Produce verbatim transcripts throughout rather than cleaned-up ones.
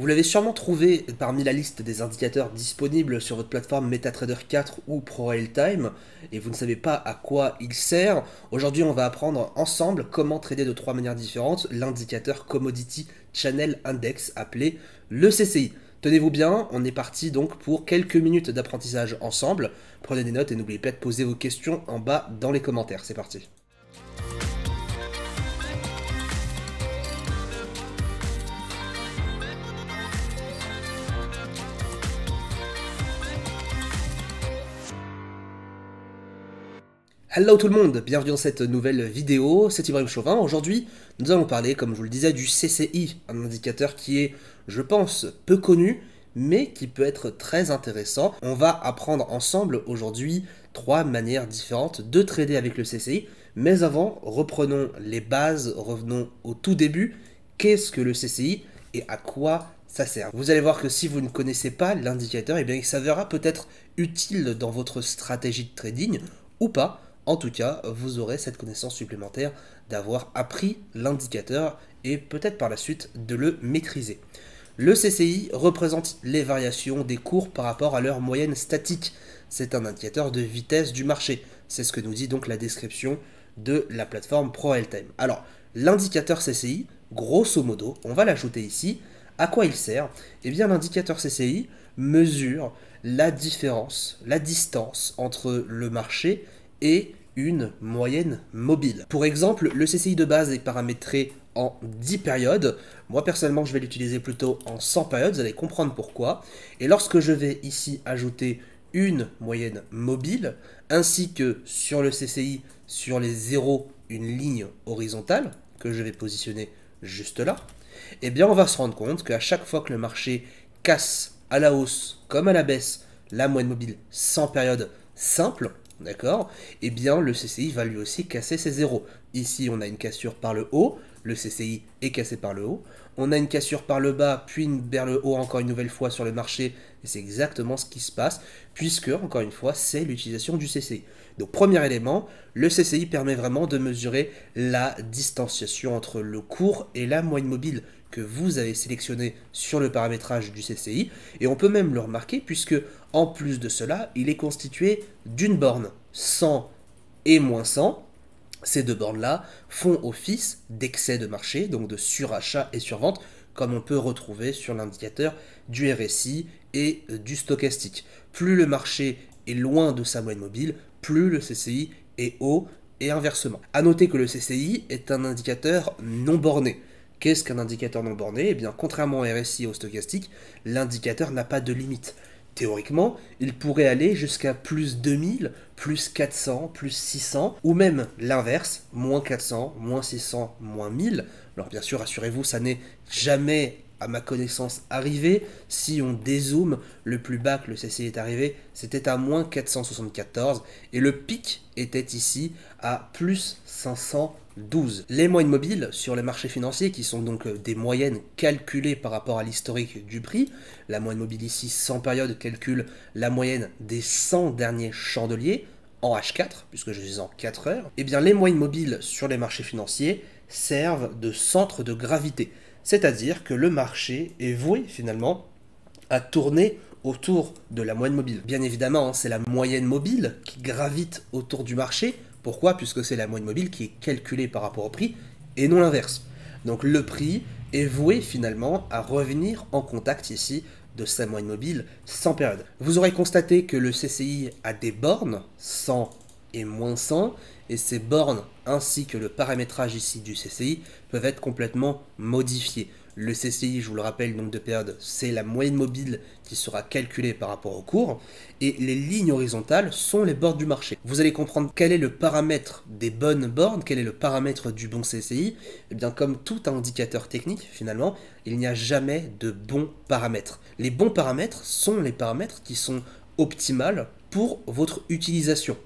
Vous l'avez sûrement trouvé parmi la liste des indicateurs disponibles sur votre plateforme MetaTrader quatre ou ProRealTime, et vous ne savez pas à quoi il sert. Aujourd'hui, on va apprendre ensemble comment trader de trois manières différentes l'indicateur Commodity Channel Index, appelé le C C I. Tenez-vous bien, on est parti donc pour quelques minutes d'apprentissage ensemble. Prenez des notes et n'oubliez pas de poser vos questions en bas dans les commentaires. C'est parti. Hello tout le monde, bienvenue dans cette nouvelle vidéo, c'est Ibrahim Chauvin. Aujourd'hui, nous allons parler, comme je vous le disais, du C C I, un indicateur qui est, je pense, peu connu, mais qui peut être très intéressant. On va apprendre ensemble aujourd'hui trois manières différentes de trader avec le C C I. Mais avant, reprenons les bases, revenons au tout début. Qu'est-ce que le C C I et à quoi ça sert? Vous allez voir que si vous ne connaissez pas l'indicateur, eh bien, il s'avérera peut-être utile dans votre stratégie de trading ou pas. En tout cas, vous aurez cette connaissance supplémentaire d'avoir appris l'indicateur et peut-être par la suite de le maîtriser. Le C C I représente les variations des cours par rapport à leur moyenne statique. C'est un indicateur de vitesse du marché. C'est ce que nous dit donc la description de la plateforme ProRealTime. Alors, l'indicateur C C I, grosso modo, on va l'ajouter ici. À quoi il sert? Eh bien, l'indicateur C C I mesure la différence, la distance entre le marché et une moyenne mobile. Pour exemple, le C C I de base est paramétré en dix périodes. Moi, personnellement, je vais l'utiliser plutôt en cent périodes. Vous allez comprendre pourquoi. Et lorsque je vais ici ajouter une moyenne mobile, ainsi que sur le C C I, sur les zéros, une ligne horizontale que je vais positionner juste là, eh bien, on va se rendre compte qu'à chaque fois que le marché casse à la hausse comme à la baisse la moyenne mobile cent périodes simple, d'accord, et eh bien le C C I va lui aussi casser ses zéros. Ici on a une cassure par le haut, le C C I est cassé par le haut, on a une cassure par le bas, puis une vers le haut encore une nouvelle fois sur le marché, et c'est exactement ce qui se passe, puisque encore une fois c'est l'utilisation du C C I. Donc premier élément, le C C I permet vraiment de mesurer la distanciation entre le cours et la moyenne mobile que vous avez sélectionné sur le paramétrage du C C I, et on peut même le remarquer puisque en plus de cela, il est constitué d'une borne cent et moins cent. Ces deux bornes-là font office d'excès de marché, donc de surachat et survente, comme on peut retrouver sur l'indicateur du R S I et du stochastique. Plus le marché est loin de sa moyenne mobile, plus le C C I est haut et inversement. A noter que le C C I est un indicateur non borné. Qu'est-ce qu'un indicateur non borné? Eh bien, contrairement au R S I et au stochastique, l'indicateur n'a pas de limite. Théoriquement, il pourrait aller jusqu'à plus deux mille, plus quatre cents, plus six cents, ou même l'inverse, moins quatre cents, moins six cents, moins mille. Alors bien sûr, rassurez-vous, ça n'est jamais, à ma connaissance, arrivé. Si on dézoome, le plus bas que le C C I est arrivé, c'était à moins quatre cent soixante-quatorze, et le pic était ici à plus cinq cent douze. Les moyennes mobiles sur les marchés financiers, qui sont donc des moyennes calculées par rapport à l'historique du prix, la moyenne mobile ici cent périodes calcule la moyenne des cent derniers chandeliers en H quatre, puisque je suis en quatre heures, et bien les moyennes mobiles sur les marchés financiers servent de centre de gravité, c'est-à-dire que le marché est voué finalement à tourner autour de la moyenne mobile. Bien évidemment, c'est la moyenne mobile qui gravite autour du marché. Pourquoi? Puisque c'est la moyenne mobile qui est calculée par rapport au prix et non l'inverse. Donc le prix est voué finalement à revenir en contact ici de sa moyenne mobile cent périodes. Vous aurez constaté que le C C I a des bornes cent et moins cent, et ces bornes ainsi que le paramétrage ici du C C I peuvent être complètement modifiés. Le C C I, je vous le rappelle, nombre de périodes, c'est la moyenne mobile qui sera calculée par rapport au cours, et les lignes horizontales sont les bornes du marché. Vous allez comprendre quel est le paramètre des bonnes bornes, quel est le paramètre du bon C C I. Et bien comme tout indicateur technique, finalement, il n'y a jamais de bons paramètres. Les bons paramètres sont les paramètres qui sont optimales pour votre utilisation.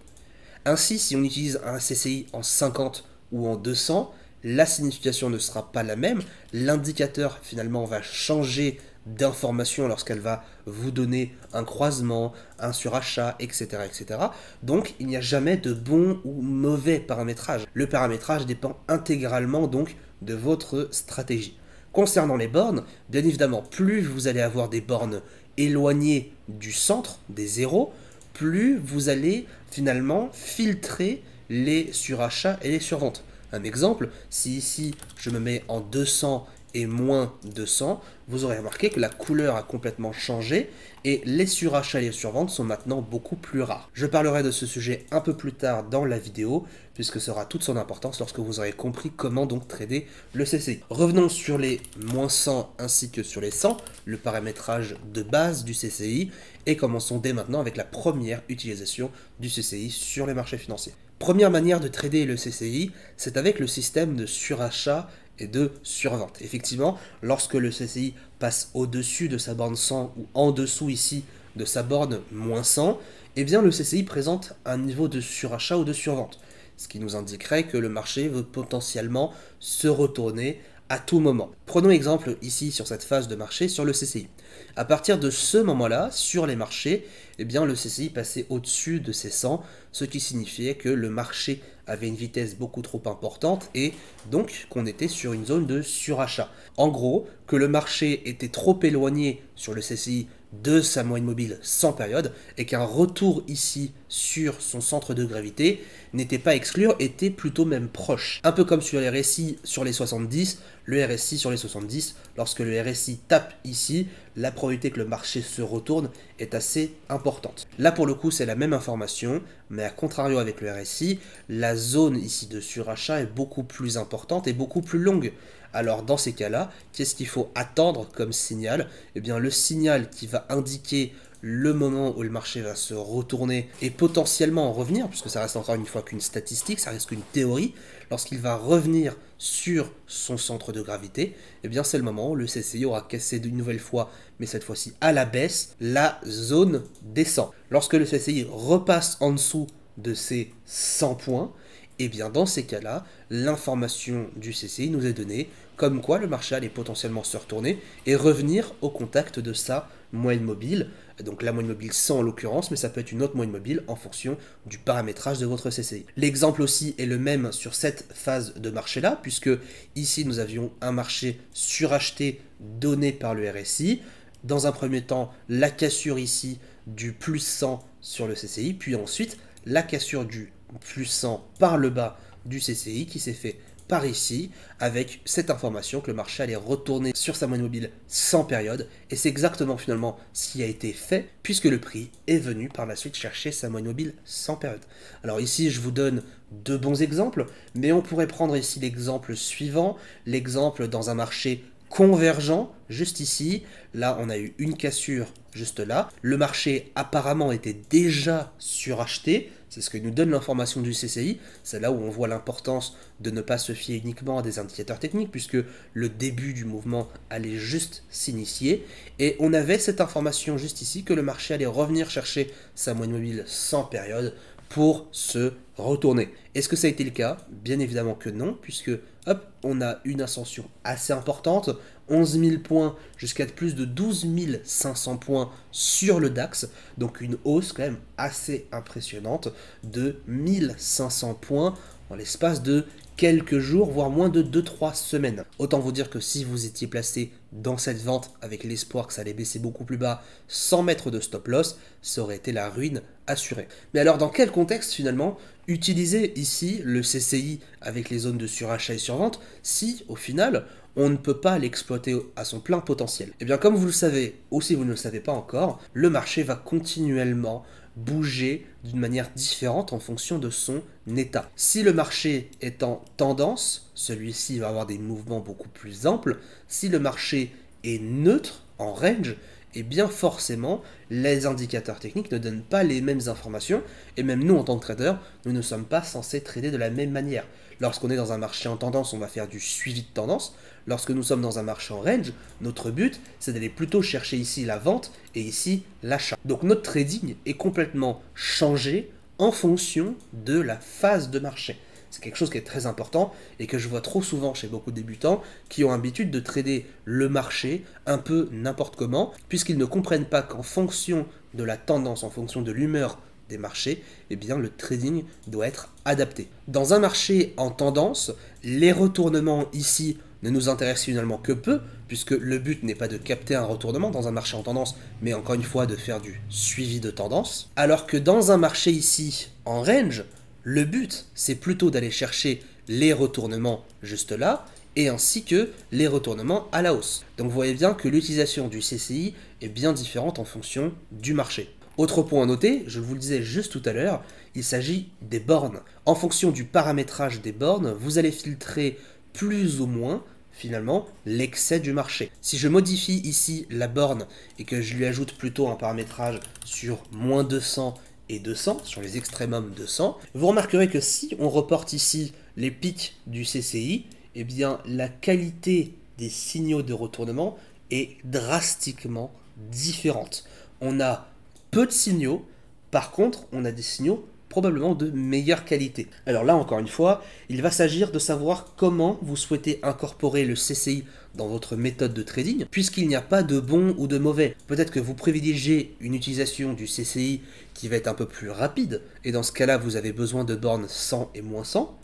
Ainsi, si on utilise un C C I en cinquante ou en deux cents, la signification ne sera pas la même, l'indicateur finalement va changer d'information lorsqu'elle va vous donner un croisement, un surachat, et cetera et cetera. Donc il n'y a jamais de bon ou mauvais paramétrage. Le paramétrage dépend intégralement donc de votre stratégie. Concernant les bornes, bien évidemment, plus vous allez avoir des bornes éloignées du centre, des zéros, plus vous allez finalement filtrer les surachats et les surventes. Un exemple, si ici je me mets en deux cents et moins deux cents, vous aurez remarqué que la couleur a complètement changé et les surachats et les surventes sont maintenant beaucoup plus rares. Je parlerai de ce sujet un peu plus tard dans la vidéo, puisque ça aura toute son importance lorsque vous aurez compris comment donc trader le C C I. Revenons sur les moins cent ainsi que sur les cent, le paramétrage de base du C C I, et commençons dès maintenant avec la première utilisation du C C I sur les marchés financiers. Première manière de trader le C C I, c'est avec le système de surachat et de survente. Effectivement, lorsque le C C I passe au-dessus de sa borne cent ou en dessous ici de sa borne moins cent, eh bien le C C I présente un niveau de surachat ou de survente, ce qui nous indiquerait que le marché veut potentiellement se retourner à tout moment. Prenons exemple ici sur cette phase de marché sur le C C I. À partir de ce moment-là, sur les marchés, eh bien le C C I passait au-dessus de ses cent, ce qui signifiait que le marché avait une vitesse beaucoup trop importante et donc qu'on était sur une zone de surachat. En gros, que le marché était trop éloigné sur le C C I de sa moyenne mobile sans période et qu'un retour ici sur son centre de gravité n'était pas à exclure, était plutôt même proche. Un peu comme sur les R S I sur les soixante-dix, le R S I sur les soixante-dix, lorsque le R S I tape ici, la probabilité que le marché se retourne est assez importante. Là pour le coup c'est la même information, mais à contrario avec le R S I, la zone ici de surachat est beaucoup plus importante et beaucoup plus longue. Alors dans ces cas-là, qu'est-ce qu'il faut attendre comme signal? Eh bien le signal qui va indiquer le moment où le marché va se retourner et potentiellement en revenir, puisque ça reste encore une fois qu'une statistique, ça reste qu'une théorie, lorsqu'il va revenir sur son centre de gravité, eh bien c'est le moment où le C C I aura cassé d'une nouvelle fois, mais cette fois-ci à la baisse, la zone des cent. Lorsque le C C I repasse en dessous de ses cent points, et eh bien dans ces cas-là, l'information du C C I nous est donnée comme quoi le marché allait potentiellement se retourner et revenir au contact de sa moyenne mobile, donc la moyenne mobile cent en l'occurrence, mais ça peut être une autre moyenne mobile en fonction du paramétrage de votre C C I. L'exemple aussi est le même sur cette phase de marché-là, puisque ici nous avions un marché suracheté donné par le R S I, dans un premier temps la cassure ici du plus cent sur le C C I, puis ensuite la cassure du plus cent par le bas du C C I qui s'est fait par ici avec cette information que le marché allait retourner sur sa moyenne mobile sans période, et c'est exactement finalement ce qui a été fait puisque le prix est venu par la suite chercher sa moyenne mobile sans période. Alors ici je vous donne deux bons exemples, mais on pourrait prendre ici l'exemple suivant, l'exemple dans un marché convergent, juste ici, là on a eu une cassure juste là, le marché apparemment était déjà suracheté, c'est ce que nous donne l'information du C C I, c'est là où on voit l'importance de ne pas se fier uniquement à des indicateurs techniques, puisque le début du mouvement allait juste s'initier, et on avait cette information juste ici que le marché allait revenir chercher sa moyenne mobile sans période pour se retourner. Est-ce que ça a été le cas? Bien évidemment que non, puisque hop, on a une ascension assez importante, onze mille points jusqu'à plus de douze mille cinq cents points sur le DAX, donc une hausse quand même assez impressionnante de mille cinq cents points dans l'espace de quelques jours, voire moins de deux trois semaines. Autant vous dire que si vous étiez placé dans cette vente avec l'espoir que ça allait baisser beaucoup plus bas sans mettre de stop loss, ça aurait été la ruine assurée. Mais alors dans quel contexte finalement utiliser ici le C C I avec les zones de surachat et survente si au final on ne peut pas l'exploiter à son plein potentiel? Et bien comme vous le savez, ou si vous ne le savez pas encore, le marché va continuellement bouger d'une manière différente en fonction de son état. Si le marché est en tendance, celui-ci va avoir des mouvements beaucoup plus amples. Si le marché est neutre, en range, et eh bien forcément, les indicateurs techniques ne donnent pas les mêmes informations, et même nous en tant que traders, nous ne sommes pas censés trader de la même manière. Lorsqu'on est dans un marché en tendance, on va faire du suivi de tendance. Lorsque nous sommes dans un marché en range, notre but, c'est d'aller plutôt chercher ici la vente et ici l'achat. Donc notre trading est complètement changé en fonction de la phase de marché. C'est quelque chose qui est très important et que je vois trop souvent chez beaucoup de débutants qui ont l'habitude de trader le marché un peu n'importe comment, puisqu'ils ne comprennent pas qu'en fonction de la tendance, en fonction de l'humeur des marchés, eh bien le trading doit être adapté. Dans un marché en tendance, les retournements ici ne nous intéresse finalement que peu, puisque le but n'est pas de capter un retournement dans un marché en tendance, mais encore une fois de faire du suivi de tendance, alors que dans un marché ici en range, le but c'est plutôt d'aller chercher les retournements juste là, et ainsi que les retournements à la hausse. Donc vous voyez bien que l'utilisation du C C I est bien différente en fonction du marché. Autre point à noter, je vous le disais juste tout à l'heure, il s'agit des bornes. En fonction du paramétrage des bornes, vous allez filtrer plus ou moins, finalement, l'excès du marché. Si je modifie ici la borne et que je lui ajoute plutôt un paramétrage sur moins deux cents et deux cents, sur les extrémums deux cents, vous remarquerez que si on reporte ici les pics du C C I, eh bien la qualité des signaux de retournement est drastiquement différente. On a peu de signaux, par contre on a des signaux probablement de meilleure qualité. Alors là encore une fois, il va s'agir de savoir comment vous souhaitez incorporer le C C I dans votre méthode de trading, puisqu'il n'y a pas de bon ou de mauvais. Peut-être que vous privilégiez une utilisation du C C I qui va être un peu plus rapide, et dans ce cas-là vous avez besoin de bornes cent et moins cent,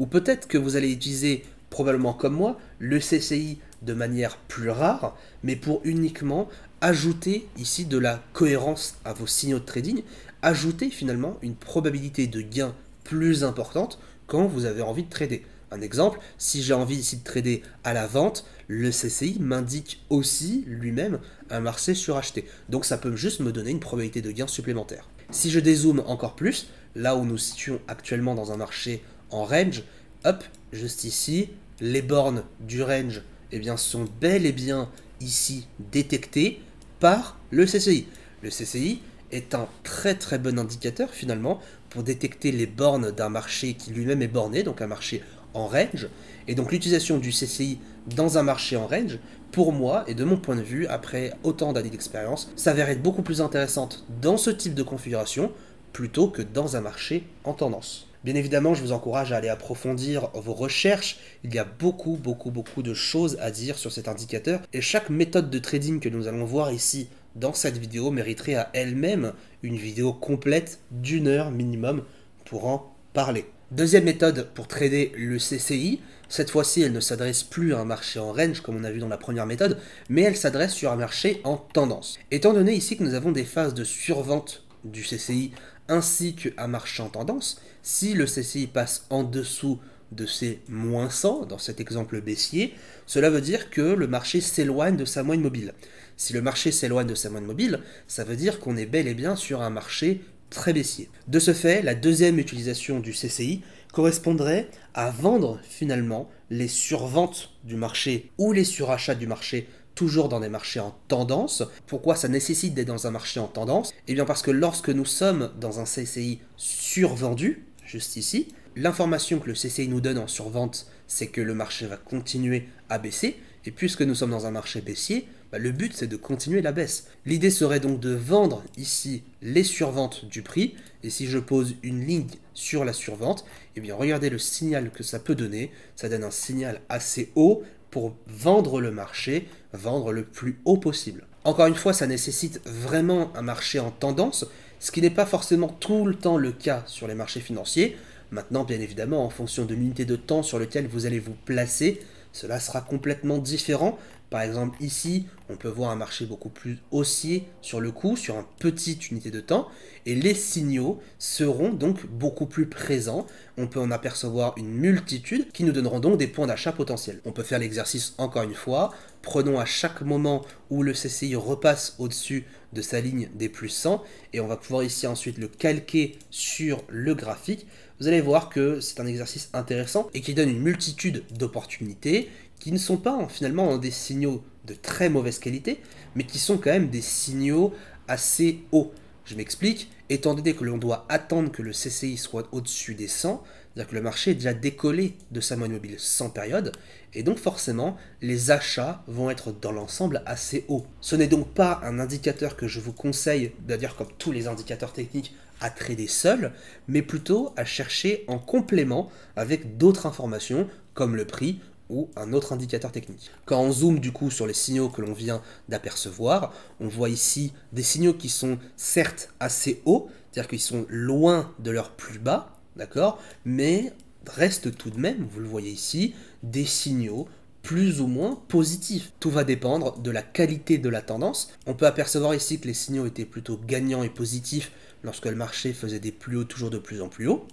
ou peut-être que vous allez utiliser, probablement comme moi, le C C I de manière plus rare, mais pour uniquement ajouter ici de la cohérence à vos signaux de trading, ajouter finalement une probabilité de gain plus importante quand vous avez envie de trader. Un exemple, si j'ai envie ici de trader à la vente, le C C I m'indique aussi lui-même un marché suracheté. Donc ça peut juste me donner une probabilité de gain supplémentaire. Si je dézoome encore plus, là où nous situons actuellement dans un marché en range, hop, juste ici, les bornes du range eh bien, sont bel et bien ici détectées par le C C I. Le C C I est un très très bon indicateur finalement pour détecter les bornes d'un marché qui lui-même est borné, donc un marché en range. Et donc l'utilisation du C C I dans un marché en range, pour moi et de mon point de vue, après autant d'années d'expérience, s'avère être beaucoup plus intéressante dans ce type de configuration plutôt que dans un marché en tendance. Bien évidemment, je vous encourage à aller approfondir vos recherches. Il y a beaucoup, beaucoup, beaucoup de choses à dire sur cet indicateur. Et chaque méthode de trading que nous allons voir ici dans cette vidéo mériterait à elle-même une vidéo complète d'une heure minimum pour en parler. Deuxième méthode pour trader le C C I. Cette fois-ci, elle ne s'adresse plus à un marché en range comme on a vu dans la première méthode, mais elle s'adresse sur un marché en tendance. Étant donné ici que nous avons des phases de survente du C C I ainsi qu'un marché en tendance, si le C C I passe en dessous de ses moins cent, dans cet exemple baissier, cela veut dire que le marché s'éloigne de sa moyenne mobile. Si le marché s'éloigne de sa moyenne mobile, ça veut dire qu'on est bel et bien sur un marché très baissier. De ce fait, la deuxième utilisation du C C I correspondrait à vendre finalement les surventes du marché ou les surachats du marché, toujours dans des marchés en tendance. Pourquoi ça nécessite d'être dans un marché en tendance? Eh bien parce que lorsque nous sommes dans un C C I survendu, juste ici, l'information que le C C I nous donne en survente, c'est que le marché va continuer à baisser, et puisque nous sommes dans un marché baissier, bah le but c'est de continuer la baisse. L'idée serait donc de vendre ici les surventes du prix, et si je pose une ligne sur la survente, eh bien regardez le signal que ça peut donner, ça donne un signal assez haut, pour vendre le marché, vendre le plus haut possible. Encore une fois, ça nécessite vraiment un marché en tendance, ce qui n'est pas forcément tout le temps le cas sur les marchés financiers. Maintenant, bien évidemment, en fonction de l'unité de temps sur laquelle vous allez vous placer, cela sera complètement différent. Par exemple, ici, on peut voir un marché beaucoup plus haussier sur le coup, sur une petite unité de temps, et les signaux seront donc beaucoup plus présents. On peut en apercevoir une multitude qui nous donneront donc des points d'achat potentiels. On peut faire l'exercice encore une fois. Prenons à chaque moment où le C C I repasse au-dessus de sa ligne des plus cent, et on va pouvoir ici ensuite le calquer sur le graphique. Vous allez voir que c'est un exercice intéressant et qui donne une multitude d'opportunités qui ne sont pas finalement des signaux de très mauvaise qualité, mais qui sont quand même des signaux assez hauts. Je m'explique, étant donné que l'on doit attendre que le C C I soit au-dessus des cent, c'est-à-dire que le marché est déjà décollé de sa moyenne mobile sans période, et donc forcément, les achats vont être dans l'ensemble assez hauts. Ce n'est donc pas un indicateur que je vous conseille, d'ailleurs comme tous les indicateurs techniques, à trader seul, mais plutôt à chercher en complément avec d'autres informations, comme le prix, ou un autre indicateur technique. Quand on zoome du coup sur les signaux que l'on vient d'apercevoir, on voit ici des signaux qui sont certes assez hauts, c'est-à-dire qu'ils sont loin de leur plus bas, d'accord, mais restent tout de même, vous le voyez ici, des signaux plus ou moins positif. Tout va dépendre de la qualité de la tendance. On peut apercevoir ici que les signaux étaient plutôt gagnants et positifs lorsque le marché faisait des plus hauts, toujours de plus en plus hauts.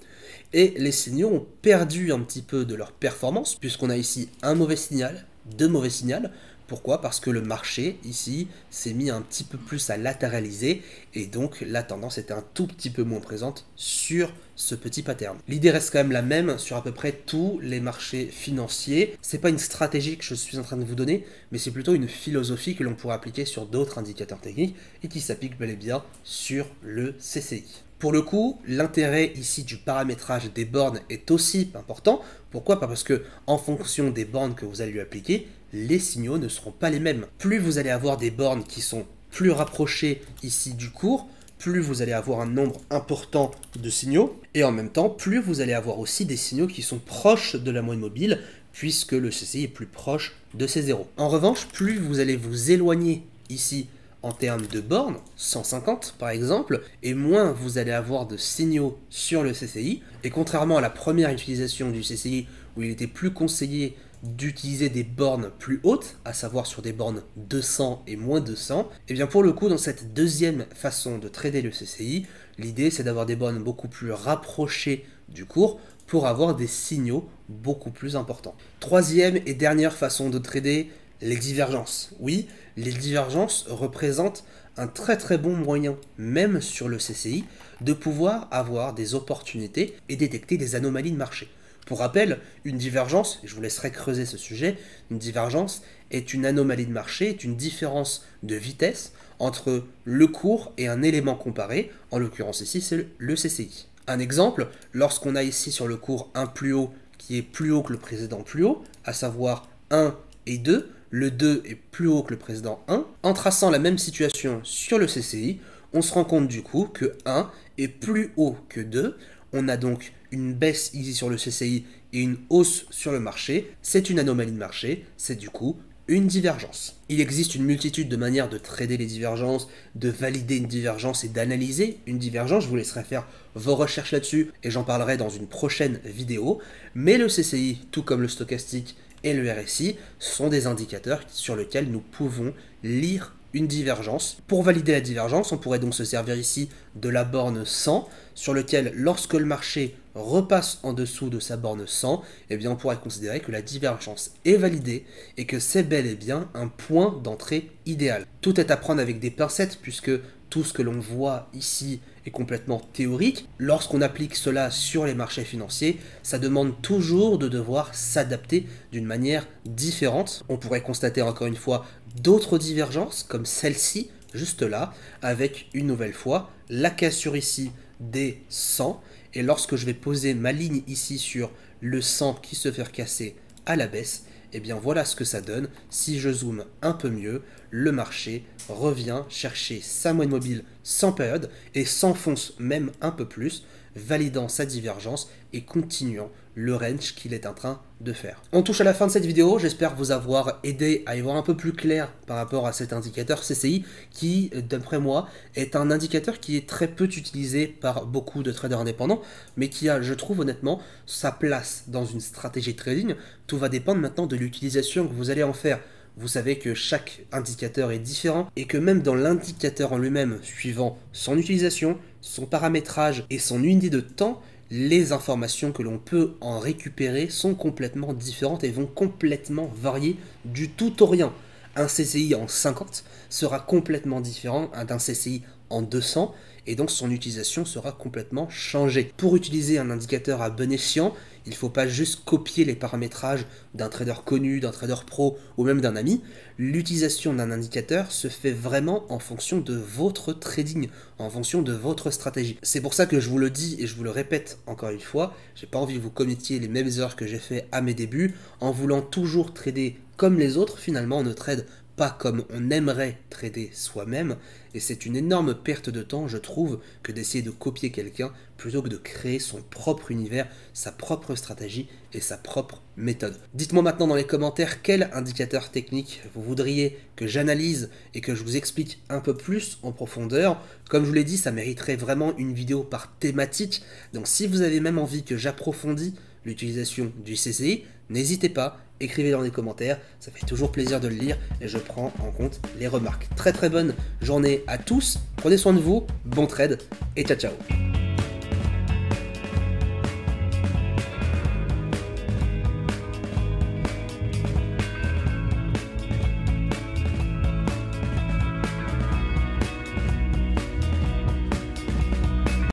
Et les signaux ont perdu un petit peu de leur performance, puisqu'on a ici un mauvais signal, deux mauvais signaux. Pourquoi? Parce que le marché, ici, s'est mis un petit peu plus à latéraliser, et donc la tendance était un tout petit peu moins présente sur ce petit pattern. L'idée reste quand même la même sur à peu près tous les marchés financiers. C'est pas une stratégie que je suis en train de vous donner, mais c'est plutôt une philosophie que l'on pourrait appliquer sur d'autres indicateurs techniques et qui s'applique bel et bien sur le C C I. Pour le coup, l'intérêt ici du paramétrage des bornes est aussi important. Pourquoi? Parce que en fonction des bornes que vous allez lui appliquer, les signaux ne seront pas les mêmes. Plus vous allez avoir des bornes qui sont plus rapprochées ici du cours, plus vous allez avoir un nombre important de signaux, et en même temps, plus vous allez avoir aussi des signaux qui sont proches de la moyenne mobile, puisque le C C I est plus proche de ses zéros. En revanche, plus vous allez vous éloigner ici en termes de bornes, cent cinquante par exemple, et moins vous allez avoir de signaux sur le C C I. Et contrairement à la première utilisation du C C I, où il était plus conseillé d'utiliser des bornes plus hautes, à savoir sur des bornes deux cents et moins deux cents, et bien pour le coup, dans cette deuxième façon de trader le C C I, l'idée c'est d'avoir des bornes beaucoup plus rapprochées du cours pour avoir des signaux beaucoup plus importants. Troisième et dernière façon de trader, les divergences. Oui, les divergences représentent un très très bon moyen, même sur le C C I, de pouvoir avoir des opportunités et détecter des anomalies de marché. Pour rappel, une divergence, et je vous laisserai creuser ce sujet, une divergence est une anomalie de marché, est une différence de vitesse entre le cours et un élément comparé, en l'occurrence ici c'est le C C I. Un exemple, lorsqu'on a ici sur le cours un plus haut qui est plus haut que le précédent plus haut, à savoir un et deux, le deux est plus haut que le précédent un. En traçant la même situation sur le C C I, on se rend compte du coup que un est plus haut que deux. On a donc une baisse ici sur le C C I et une hausse sur le marché. C'est une anomalie de marché, c'est du coup une divergence. Il existe une multitude de manières de trader les divergences, de valider une divergence et d'analyser une divergence. Je vous laisserai faire vos recherches là-dessus et j'en parlerai dans une prochaine vidéo. Mais le C C I, tout comme le stochastique et le R S I, sont des indicateurs sur lesquels nous pouvons lire une divergence. Pour valider la divergence, on pourrait donc se servir ici de la borne cent, sur lequel, lorsque le marché repasse en dessous de sa borne cent, eh bien on pourrait considérer que la divergence est validée et que c'est bel et bien un point d'entrée idéal. Tout est à prendre avec des pincettes, puisque tout ce que l'on voit ici est complètement théorique. Lorsqu'on applique cela sur les marchés financiers, ça demande toujours de devoir s'adapter d'une manière différente. On pourrait constater encore une fois d'autres divergences comme celle-ci, juste là, avec une nouvelle fois la cassure ici des cent. Et lorsque je vais poser ma ligne ici sur le cent qui se fait casser à la baisse, et eh bien voilà ce que ça donne. Si je zoome un peu mieux, le marché revient chercher sa moyenne mobile sans période et s'enfonce même un peu plus, validant sa divergence et continuant le range qu'il est en train de faire. On touche à la fin de cette vidéo, j'espère vous avoir aidé à y voir un peu plus clair par rapport à cet indicateur C C I qui, d'après moi, est un indicateur qui est très peu utilisé par beaucoup de traders indépendants, mais qui a, je trouve honnêtement, sa place dans une stratégie de trading. Tout va dépendre maintenant de l'utilisation que vous allez en faire. Vous savez que chaque indicateur est différent et que même dans l'indicateur en lui-même, suivant son utilisation, son paramétrage et son unité de temps, les informations que l'on peut en récupérer sont complètement différentes et vont complètement varier du tout au rien. Un C C I en cinquante sera complètement différent d'un C C I en deux cents et donc son utilisation sera complètement changée. Pour utiliser un indicateur à bon escient, il ne faut pas juste copier les paramétrages d'un trader connu, d'un trader pro ou même d'un ami. L'utilisation d'un indicateur se fait vraiment en fonction de votre trading, en fonction de votre stratégie. C'est pour ça que je vous le dis et je vous le répète encore une fois, j'ai pas envie que vous commettiez les mêmes erreurs que j'ai fait à mes débuts, en voulant toujours trader comme les autres. Finalement, on ne trade pas comme on aimerait trader soi-même, et c'est une énorme perte de temps, je trouve, que d'essayer de copier quelqu'un plutôt que de créer son propre univers, sa propre stratégie et sa propre méthode. Dites-moi maintenant dans les commentaires quel indicateur technique vous voudriez que j'analyse et que je vous explique un peu plus en profondeur. Comme je vous l'ai dit, ça mériterait vraiment une vidéo par thématique, donc si vous avez même envie que j'approfondisse l'utilisation du C C I, n'hésitez pas, écrivez dans les commentaires, ça fait toujours plaisir de le lire et je prends en compte les remarques. Très très bonne journée à tous, prenez soin de vous, bon trade et ciao ciao.